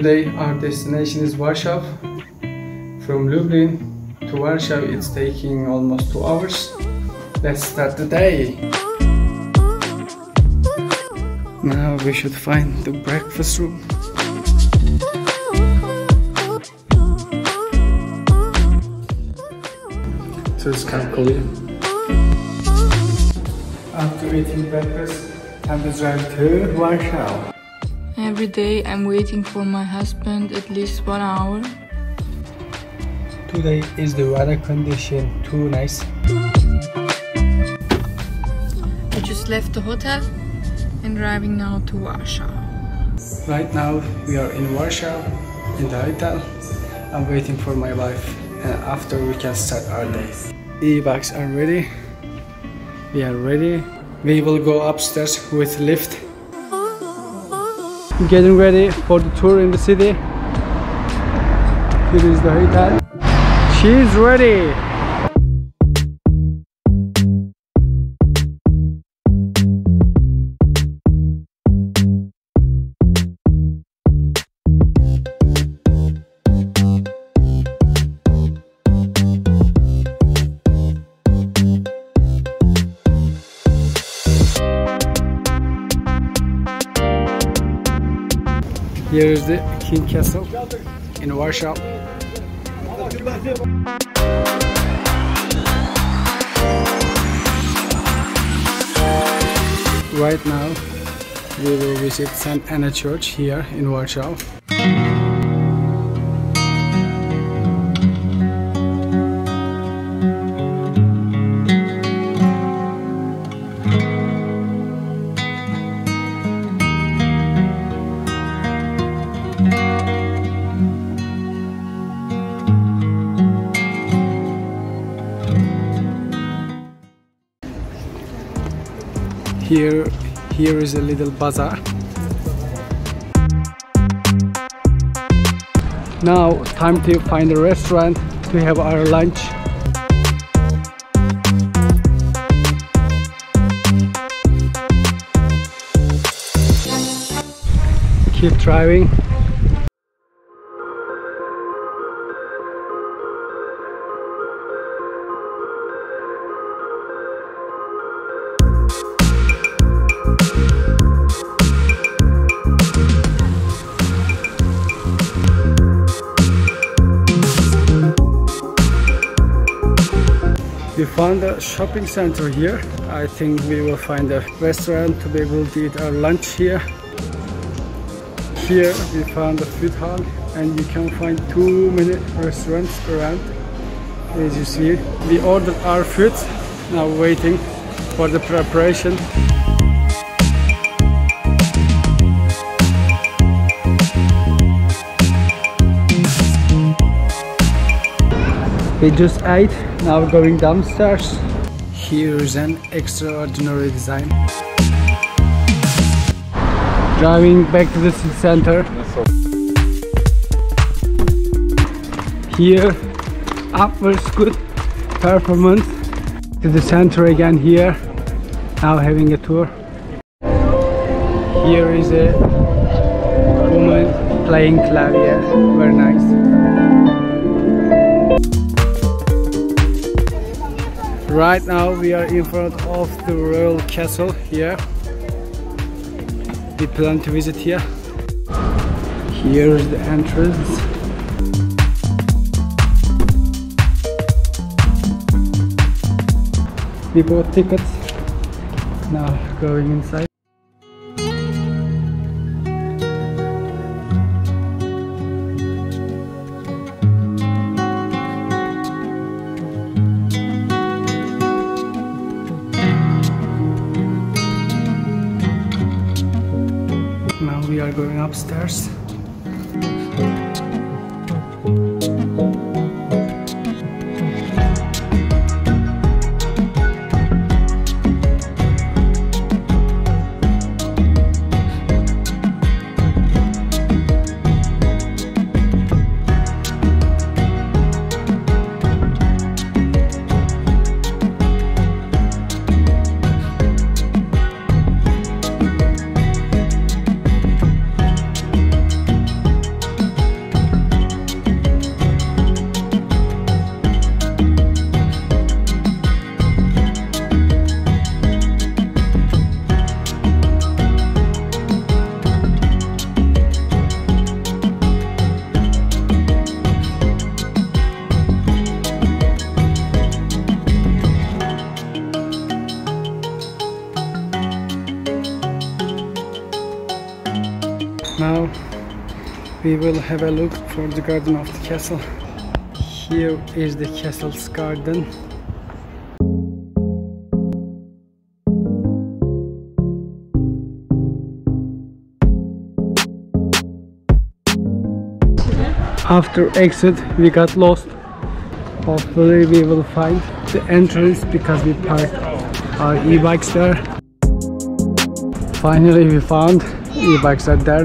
Today our destination is Warsaw. From Lublin to Warsaw it's taking almost 2 hours. Let's start the day. Now we should find the breakfast room. So it's kind of cold. After eating breakfast, time to drive to Warsaw. Every day I'm waiting for my husband at least 1 hour. Today is the weather condition too nice. I just left the hotel and driving now to Warsaw. Right now we are in Warsaw in the hotel. I'm waiting for my wife. And after we can start our day. E-bags are ready. We are ready. We will go upstairs with lift. Getting ready for the tour in the city. Here is the hotel. She's ready. Here is the King Castle in Warsaw. Right now, we will visit St. Anna Church here in Warsaw. Here is a little bazaar. Now time to find a restaurant to have our lunch. Keep driving. We found a shopping center here. I think we will find a restaurant to be able to eat our lunch here. Here we found a food hall and you can find too many restaurants around. As you see, we ordered our food, now waiting for the preparation. We just ate, now going downstairs. Here is an extraordinary design. Driving back to the city center. Here, upwards good performance. To the center again here. Now having a tour. Here is a woman playing clavier, very nice. Right now we are in front of the Royal Castle here. We plan to visit here. Here is the entrance. We bought tickets. Now going inside. We are going upstairs. we will have a look for the garden of the castle. Here is the castle's garden. After exit we got lost. Hopefully we will find the entrance because we parked our e-bikes there. Finally we found e-bikes are there.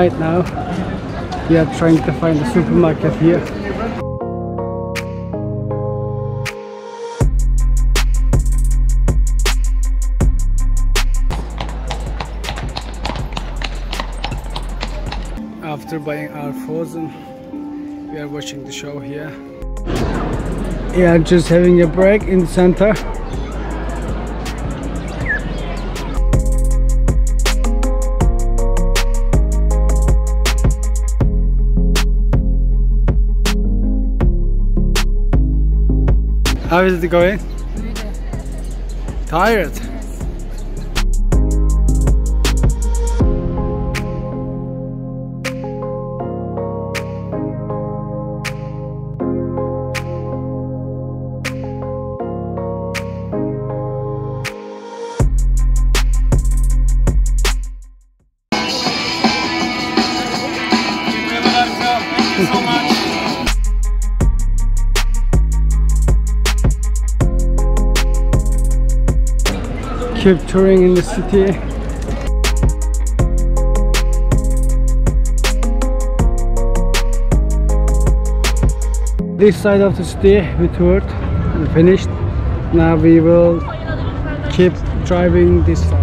Right now we are trying to find the supermarket here. After buying our frozen, we are watching the show here. We are just having a break in the center. How is it going? Good. Tired? Yes. Thank you so much. Keep touring in the city. This side of the city we toured and finished. Now we will keep driving this side.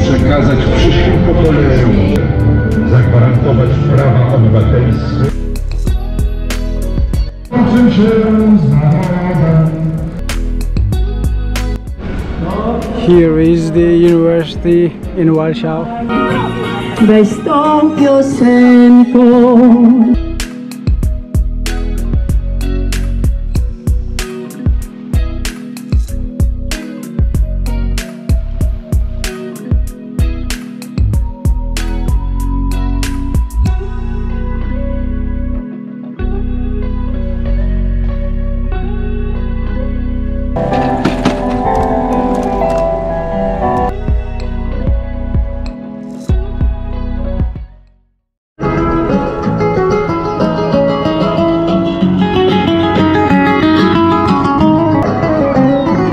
Przekazać przyszłym pokoleniom, zagwarantować prawa obywatelskie. Uczy się z narodem. Here is the university in Warsaw. Weź tą piosenką.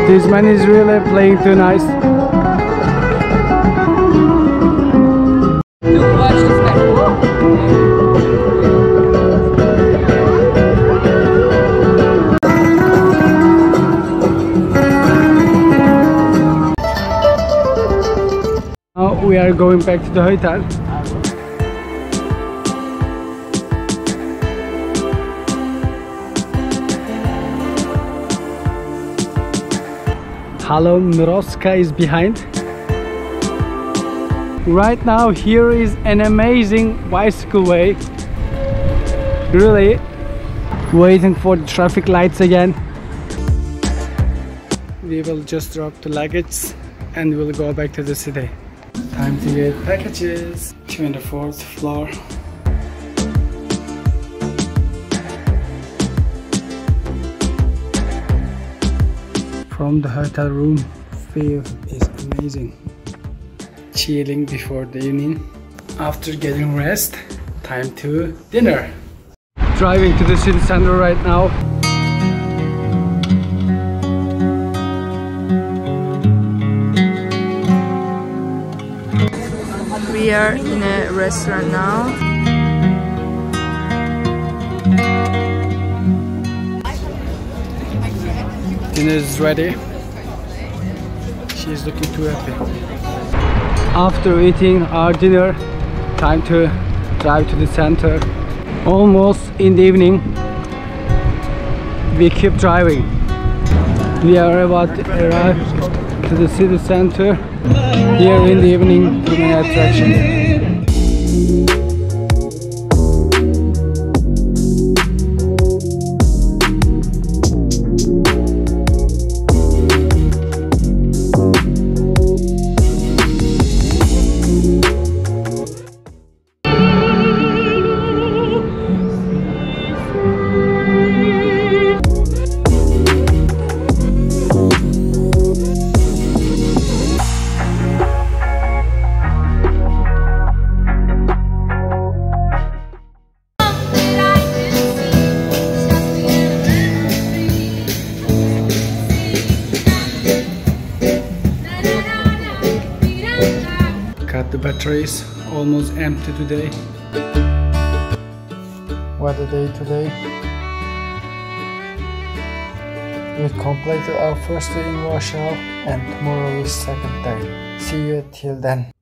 This man is really playing too nice. Now we are going back to the hotel. Hello, Miroska is behind. Right now here is an amazing bicycle way. Really waiting for the traffic lights again. We will just drop the luggage and we'll go back to the city. Time to get packages. 24th floor. From the hotel room, view is amazing. Chilling before the evening. After getting rest, time to dinner. Driving to the city center right now. We are in a restaurant now. Dinner is ready. she is looking too happy. After eating our dinner, time to drive to the center. Almost in the evening, we keep driving. We are about to arrive to the city center. Here in the evening, the main attraction. The battery is almost empty today. What a day today. We completed our first day in Warsaw and tomorrow is second day. See you till then.